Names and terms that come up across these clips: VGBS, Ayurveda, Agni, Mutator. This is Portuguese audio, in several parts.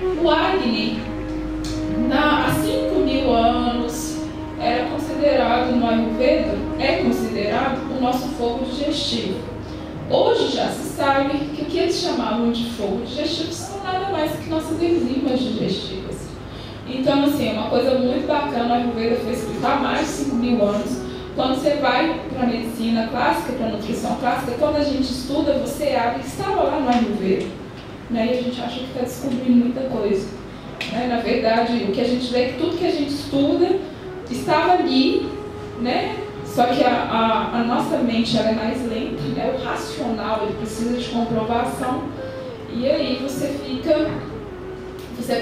O Agni, há 5.000 anos, era considerado no Ayurveda, é considerado o nosso fogo digestivo. Hoje já se sabe que o que eles chamavam de fogo digestivo são nada mais que nossas enzimas digestivas. Então, assim, é uma coisa muito bacana, o Ayurveda foi escrito há mais de 5.000 anos. Quando você vai para a medicina clássica, para a nutrição clássica, quando a gente estuda, você abre que estava lá no Ayurveda, né? E a gente acha que está descobrindo muita coisa, né? Na verdade, o que a gente vê é que tudo que a gente estuda estava ali, né? Só que a nossa mente ela é mais lenta, né? O racional ele precisa de comprovação, e aí você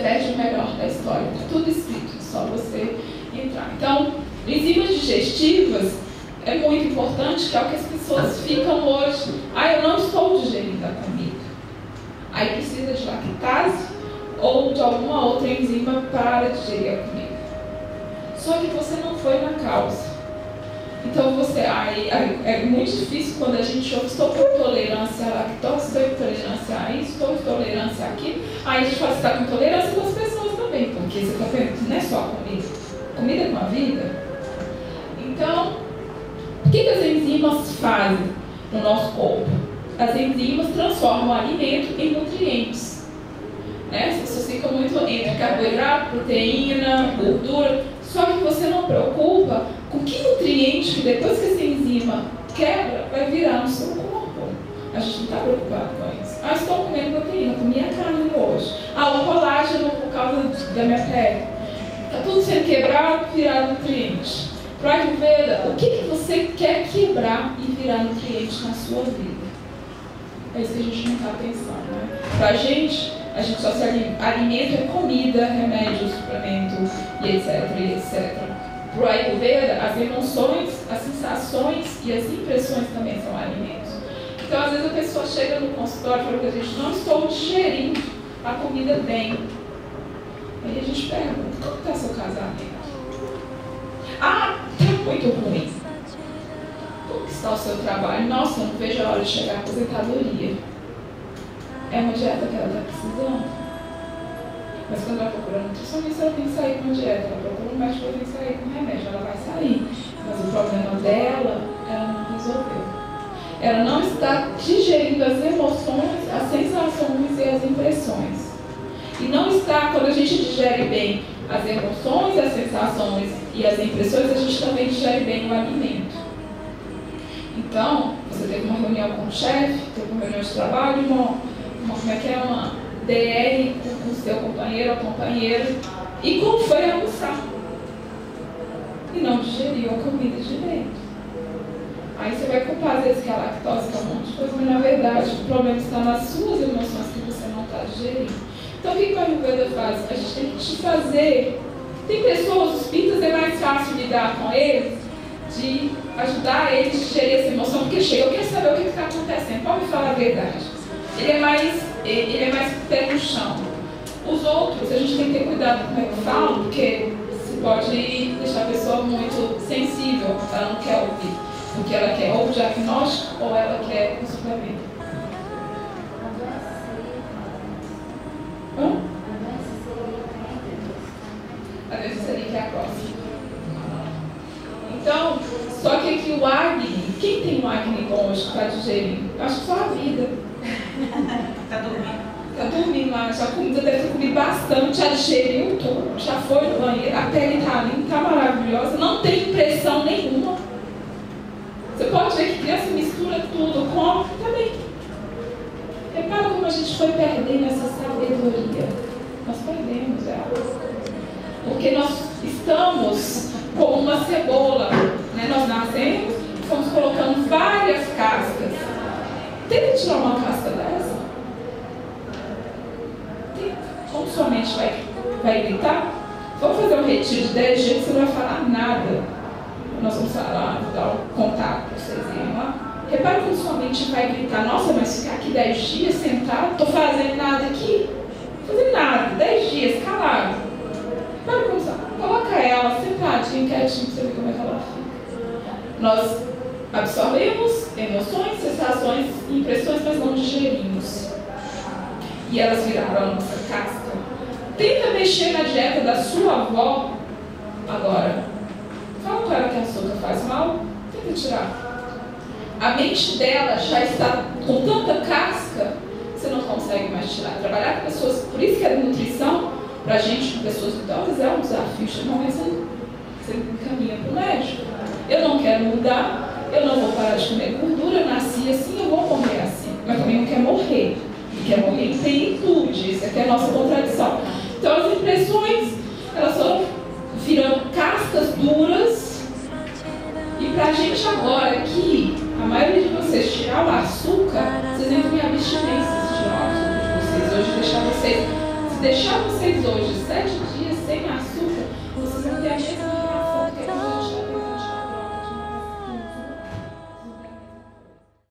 perde o melhor da história, está tudo escrito, é só você entrar. Então, enzimas digestivas é muito importante, que é o que as pessoas ficam hoje. Ah, eu não estou digerindo a comida. Aí precisa de lactase ou de alguma outra enzima para digerir a comida. Só que você não foi na causa. Então você, é muito difícil quando a gente ouve, estou com intolerância à lactose, estou com intolerância a isso, estou com intolerância a aquilo. Aí a gente fala, você está com intolerância das pessoas também, porque você está vendo, não é só comida. Comida com a vida. Então, o que as enzimas fazem no nosso corpo? As enzimas transformam o alimento em nutrientes, né? As pessoas ficam muito entre carboidrato, proteína, gordura, só que você não preocupa com que nutriente que depois que essa enzima quebra vai virar no seu corpo. A gente não está preocupado com isso. Ah, estou comendo proteína, comi a carne hoje. Ah, o colágeno por causa da minha pele. Está tudo sendo quebrado, virar nutriente. Para a Ayurveda, o que você quer quebrar e virar nutriente na sua vida? É isso que a gente não está pensando, né? Para a gente só se alimenta com comida, remédio, suplemento, e etc, e etc. Para a Ayurveda, as emoções, as sensações e as impressões também são alimentos. Então, às vezes a pessoa chega no consultório e fala que a gente não estou digerindo a comida bem. Aí a gente pergunta, como está seu casamento? Ah, muito ruim. Como está o seu trabalho? Nossa, eu não vejo a hora de chegar à aposentadoria. É uma dieta que ela está precisando. Mas quando ela procura nutricionista, ela tem que sair com a dieta. Ela procura um médico, ela tem que sair com remédio. Ela vai sair. Mas o problema dela, ela não resolveu. Ela não está digerindo as emoções, as sensações e as impressões. E não está, quando a gente digere bem as emoções, as sensações e as impressões, a gente também digere bem o alimento. Então, você teve uma reunião com o chefe, teve uma reunião de trabalho, uma DR com o seu companheiro ou companheira, e como foi almoçar? E não digeriu a comida direito. Aí você vai culpar às vezes que a lactose está um monte de coisa, mas na verdade o problema está nas suas emoções que você não está digerindo. Então, o que a Ayurveda faz? A gente tem que te fazer. Tem pessoas, os pintas é mais fácil lidar com eles, de ajudar eles a digerir essa emoção, porque chega, eu quero saber o que está acontecendo, pode me falar a verdade. Ele é mais pé no chão. Os outros, a gente tem que ter cuidado com o que eu falo, porque você pode deixar a pessoa muito sensível, ela não quer ouvir, porque ela quer ou o diagnóstico ou ela quer o suplemento. A doença seria que é a próxima. Então, só que aqui o Agni, quem tem um Agni bom hoje que está digerindo? Acho que só a vida. Está dormindo. Está dormindo lá, já comida deve comer bastante, já digeriu tudo, já foi no banheiro, a pele está linda, está maravilhosa, não tem impressão nenhuma. Você pode ver que criança mistura tudo, come, está bem. Repara como a gente foi perdendo essa sabedoria. Nós perdemos ela. Porque nós estamos como uma cebola, né? Nós nascemos e estamos colocando várias cascas. Tenta tirar uma casca dessa. Tenta. Como sua mente vai gritar? Vamos fazer um retiro de 10 dias que você não vai falar nada. Nós vamos falar, dar um contato para vocês irem lá. Repara quando sua mente vai gritar, nossa, mas ficar aqui 10 dias sentado, estou fazendo nada aqui, não fazendo nada, 10 dias, calado. Repara como coloca ela sentadinha, quietinha, para você ver como é que ela fica. Nós absorvemos emoções, sensações e impressões, mas não digerimos. E elas viraram a nossa casca. mexer na dieta da sua avó agora. Fala para ela que açúcar faz mal, tenta tirar. A mente dela já está com tanta casca que você não consegue mais tirar. Trabalhar com pessoas, por isso que a nutrição, para a gente, com pessoas idosas, é um desafio. Chega uma vez, você caminha para o médico. Eu não quero mudar, eu não vou parar de comer gordura, nasci assim, eu vou comer assim. Mas também não quer morrer. Quer morrer em plenitude, isso aqui é a nossa contradição. Então as impressões, elas foram virando cascas duras. E pra gente agora aqui, a maioria de vocês tirar o açúcar, vocês entram em abstinência se tirar o açúcar de vocês hoje. Deixar vocês hoje 7 dias sem açúcar.